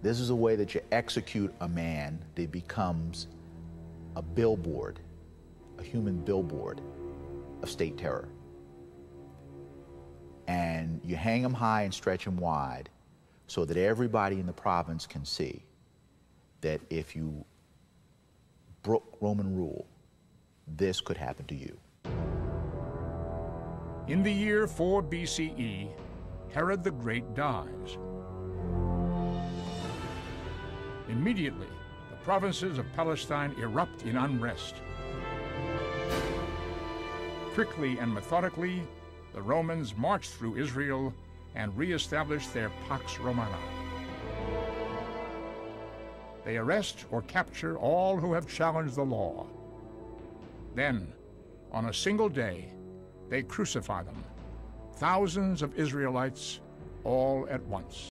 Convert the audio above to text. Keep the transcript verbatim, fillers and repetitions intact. This is a way that you execute a man that becomes a billboard, a human billboard of state terror. And you hang him high and stretch him wide so that everybody in the province can see that if you broke Roman rule, this could happen to you. In the year four B C E, Herod the Great dies. Immediately, the provinces of Palestine erupt in unrest. Quickly and methodically, the Romans marched through Israel and reestablished their Pax Romana. They arrest or capture all who have challenged the law. Then, on a single day, they crucify them, thousands of Israelites all at once.